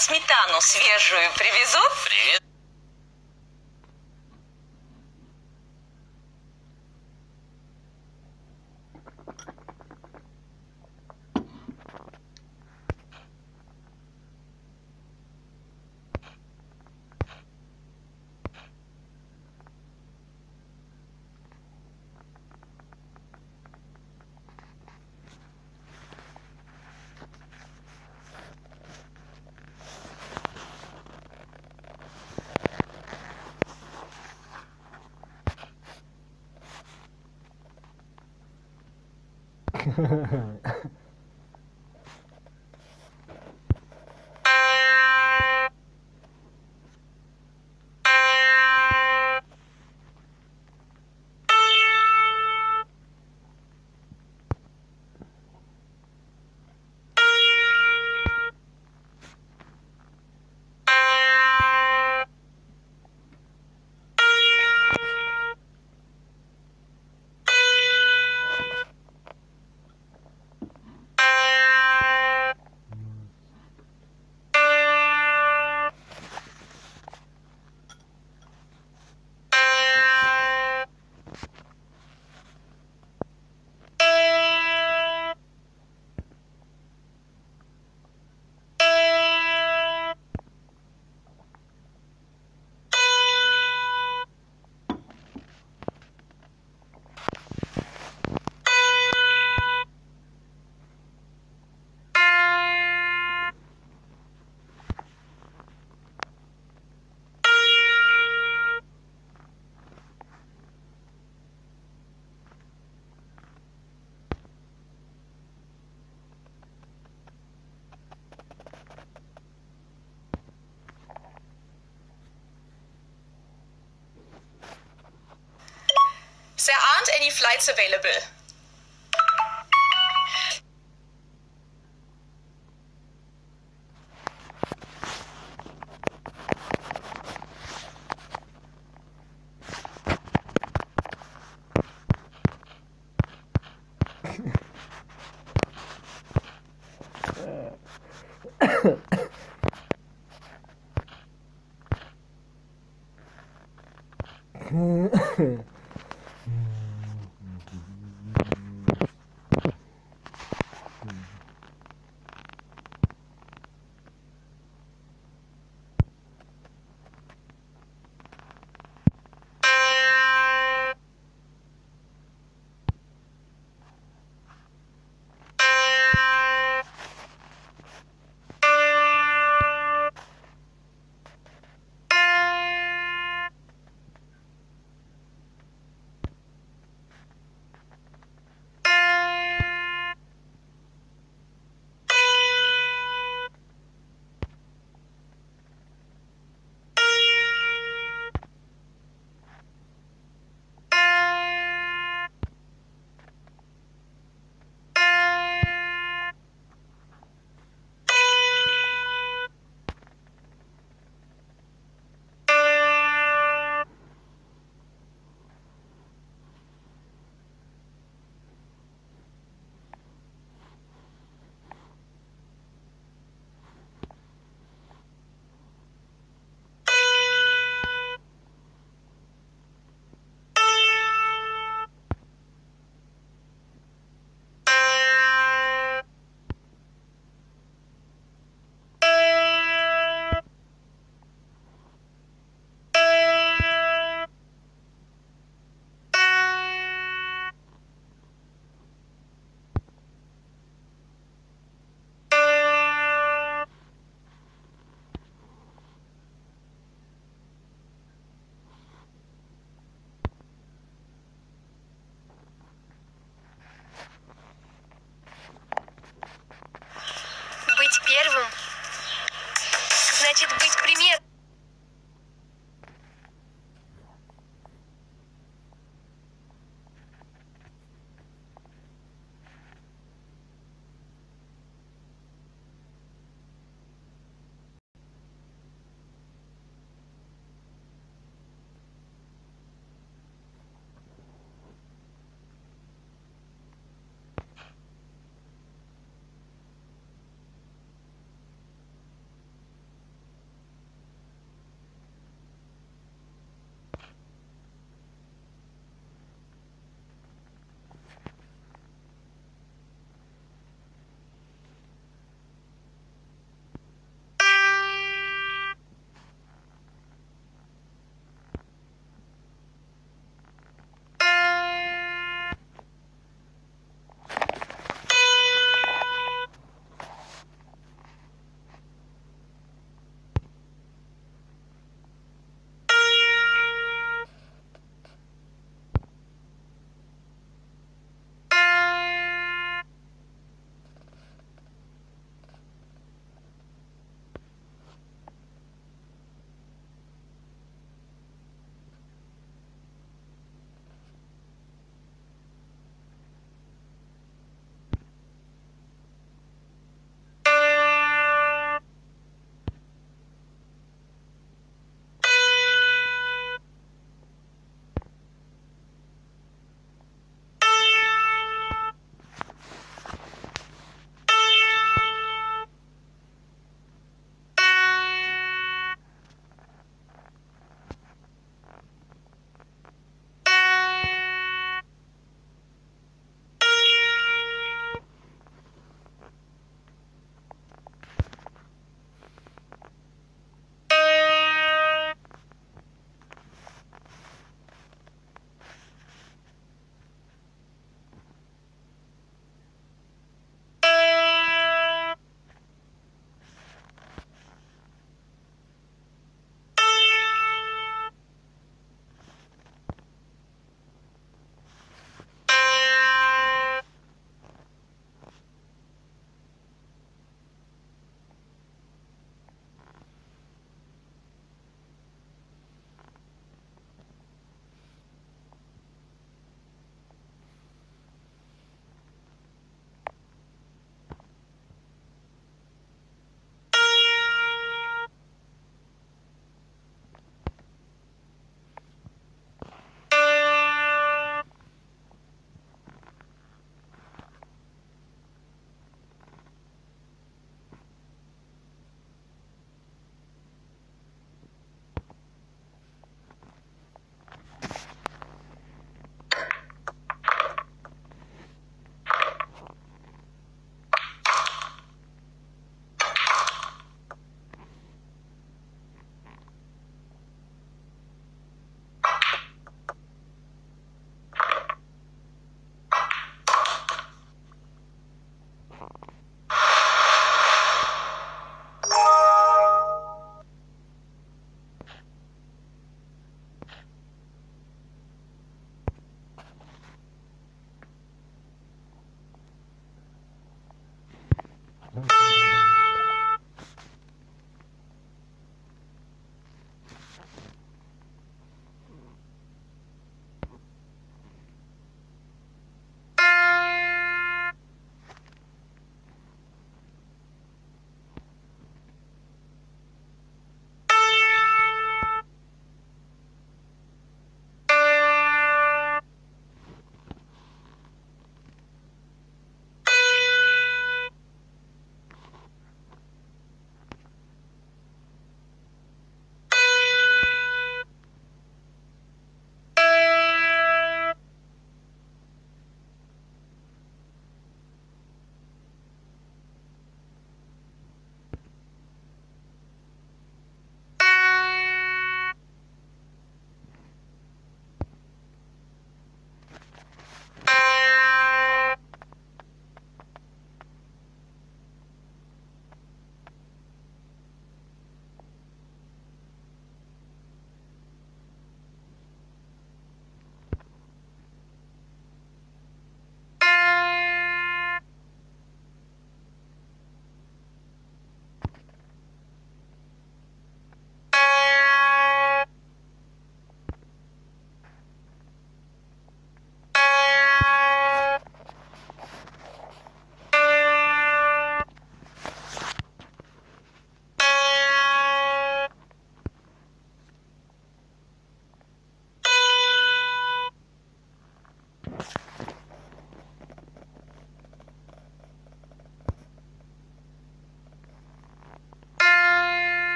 сметану свежую привезут? Привет. There aren't any flights available.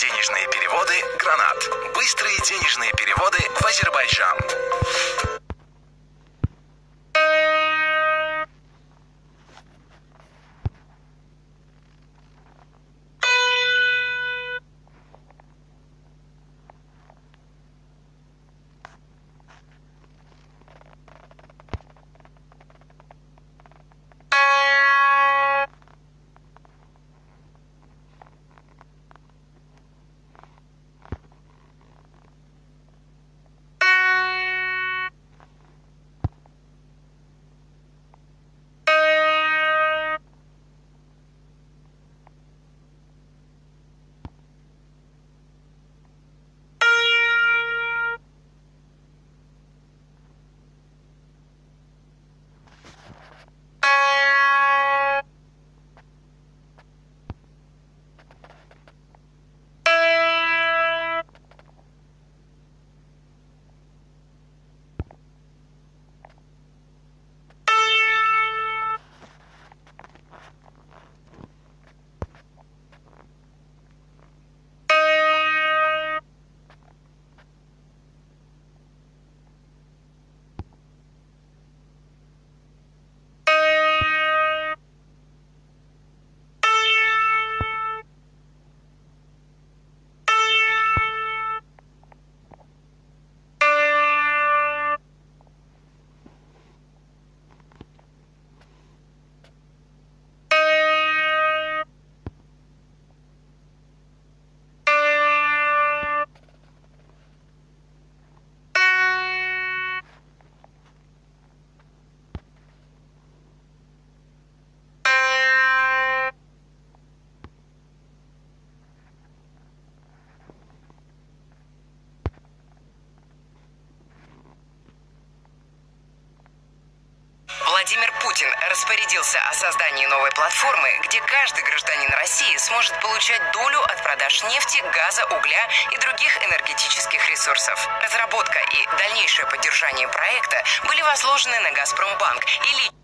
Денежные переводы «Гранат». Быстрые денежные переводы в Азербайджан. Владимир Путин распорядился о создании новой платформы, где каждый гражданин России сможет получать долю от продаж нефти, газа, угля и других энергетических ресурсов. Разработка и дальнейшее поддержание проекта были возложены на Газпромбанк и